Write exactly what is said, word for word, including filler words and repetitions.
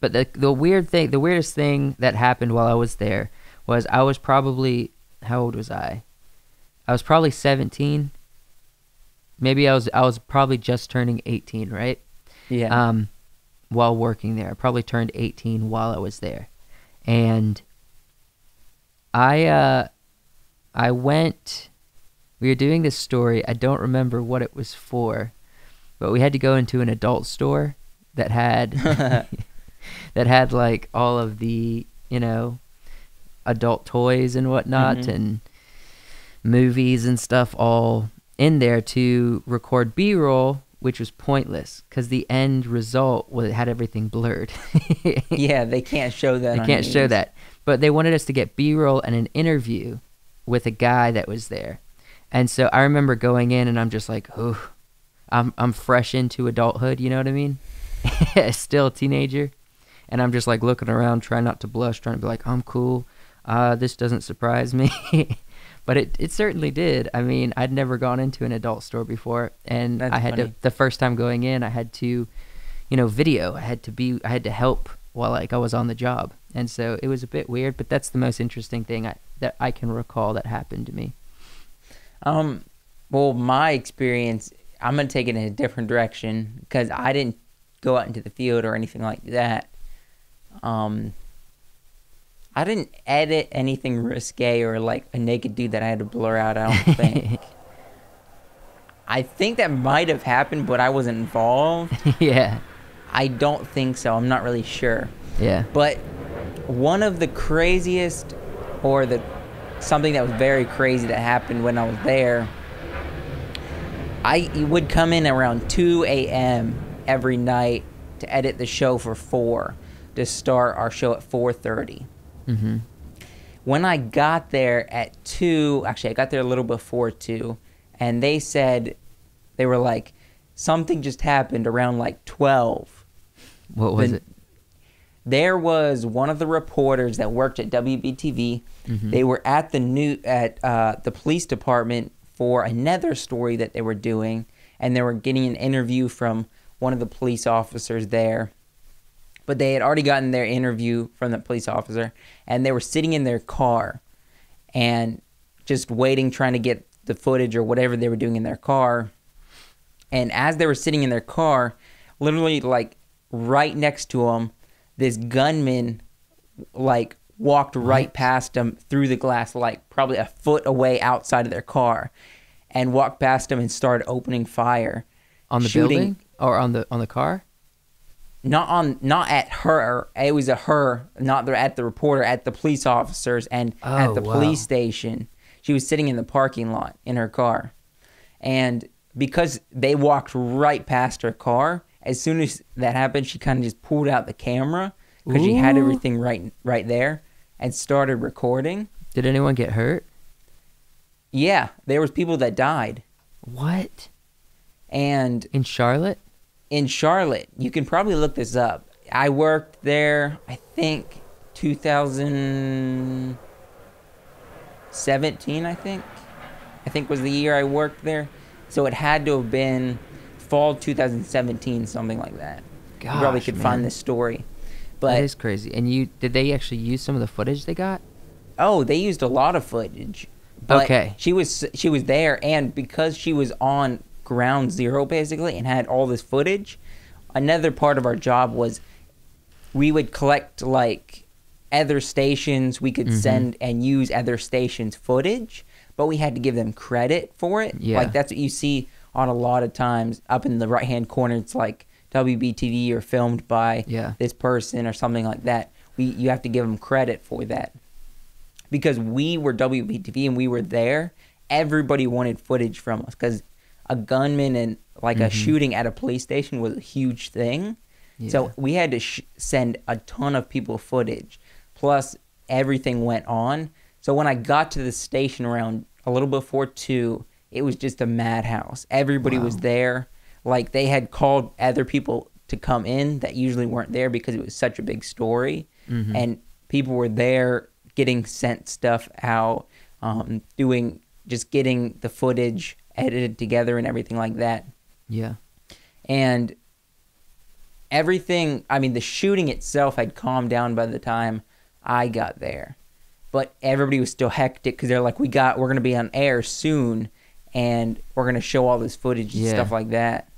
But the the weird thing, the weirdest thing that happened while I was there was I was probably, how old was I? I was probably seventeen. Maybe I was I was probably just turning eighteen, right? Yeah. Um, while working there, I probably turned eighteen while I was there, and I uh, I went. We were doing this story. I don't remember what it was for, but we had to go into an adult store that had that had like all of the, you know, adult toys and whatnot, mm-hmm. and movies and stuff all in there to record B-roll, which was pointless because the end result was it had everything blurred. Yeah, they can't show that. They can't show that. But they wanted us to get B-roll and an interview with a guy that was there. And so I remember going in and I'm just like, oh, I'm I'm fresh into adulthood, you know what I mean? Still a teenager. And I'm just like looking around, trying not to blush, trying to be like, I'm cool. Uh, this doesn't surprise me. But it, it certainly did. I mean, I'd never gone into an adult store before, and That's I had funny. to the first time going in, I had to, you know, video. I had to be I had to help while like I was on the job. And so it was a bit weird, but that's the most interesting thing I, that I can recall that happened to me. Um well, my experience, I'm going to take it in a different direction cuz I didn't go out into the field or anything like that. Um I didn't edit anything risque or like a naked dude that I had to blur out, I don't think. I think that might have happened, but I wasn't involved. Yeah. I don't think so. I'm not really sure. Yeah. But one of the craziest or the something that was very crazy that happened when I was there, I would come in around two a.m. every night to edit the show for four, to start our show at four thirty. Mm-hmm. When I got there at two, actually I got there a little before two, and they said, they were like, something just happened around like twelve. What was the, it? There was one of the reporters that worked at W B T V. Mm-hmm. They were at the new at uh, the police department for another story that they were doing, and they were getting an interview from one of the police officers there. But they had already gotten their interview from the police officer, and they were sitting in their car and just waiting, trying to get the footage or whatever they were doing in their car. And as they were sitting in their car, literally like right next to them, this gunman like walked right past them through the glass, like probably a foot away outside of their car, and walked past them and started opening fire. On the shooting, building or on the on the car? Not on, not at her. It was a her, not the, at the reporter, at the police officers, and oh, at the wow. police station. She was sitting in the parking lot in her car, and because they walked right past her car, as soon as that happened, she kind of just pulled out the camera because she had everything right, right there, and started recording. Did anyone get hurt? Yeah, there was people that died. What? And in Charlotte. In Charlotte, you can probably look this up. I worked there, I think, two thousand seventeen, I think. I think was the year I worked there. So it had to have been fall two thousand seventeen, something like that. Gosh, you probably could man. find this story. But that is crazy. And you did they actually use some of the footage they got? Oh, they used a lot of footage. But okay. She was, she was there, and because she was on ground zero basically and had all this footage, another part of our job was we would collect like other stations, we could mm-hmm. send and use other stations' footage, but we had to give them credit for it. Yeah. Like that's what you see on a lot of times up in the right hand corner. It's like W B T V or filmed by yeah. this person or something like that. We you have to give them credit for that. Because we were W B T V and we were there, everybody wanted footage from us because a gunman and like mm-hmm. a shooting at a police station was a huge thing. Yeah. So we had to sh send a ton of people footage. Plus everything went on. So when I got to the station around a little before two, it was just a madhouse. Everybody wow. was there. Like they had called other people to come in that usually weren't there because it was such a big story. Mm-hmm. And people were there getting sent stuff out, um, doing, just getting the footage edited together and everything like that. Yeah. And everything, I mean, the shooting itself had calmed down by the time I got there. But everybody was still hectic because they're like, we got, we're going to be on air soon, and we're going to show all this footage and yeah. stuff like that.